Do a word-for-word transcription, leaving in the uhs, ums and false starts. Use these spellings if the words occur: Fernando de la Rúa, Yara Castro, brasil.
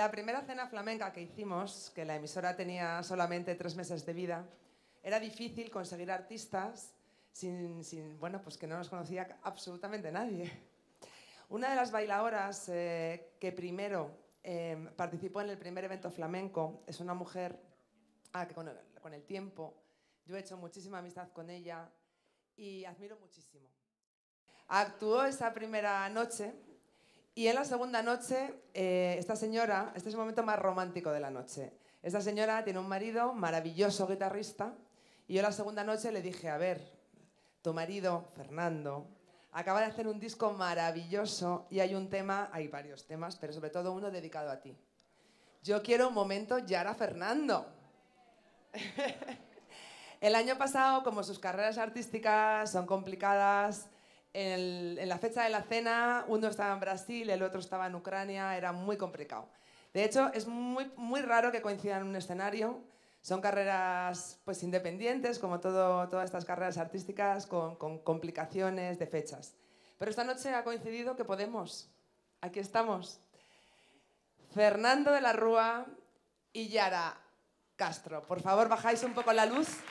La primera cena flamenca que hicimos, que la emisora tenía solamente tres meses de vida, era difícil conseguir artistas sin, sin bueno, pues que no nos conocía absolutamente nadie. Una de las bailadoras eh, que primero eh, participó en el primer evento flamenco es una mujer ah, que con el, con el tiempo yo he hecho muchísima amistad con ella y admiro muchísimo. Actuó esa primera noche y en la segunda noche eh, esta señora, este es el momento más romántico de la noche, esta señora tiene un marido maravilloso guitarrista y yo la segunda noche le dije, a ver, tu marido, Fernando, acaba de hacer un disco maravilloso y hay un tema, hay varios temas, pero sobre todo uno dedicado a ti. Yo quiero un momento Yara Fernando. El año pasado, como sus carreras artísticas son complicadas, en, el, en la fecha de la cena uno estaba en Brasil, el otro estaba en Ucrania, era muy complicado. De hecho, es muy, muy raro que coincidan en un escenario. Son carreras pues, independientes, como todo, todas estas carreras artísticas, con, con complicaciones de fechas. Pero esta noche ha coincidido que podemos. Aquí estamos. Fernando de la Rúa y Yara Castro. Por favor, bajáis un poco la luz.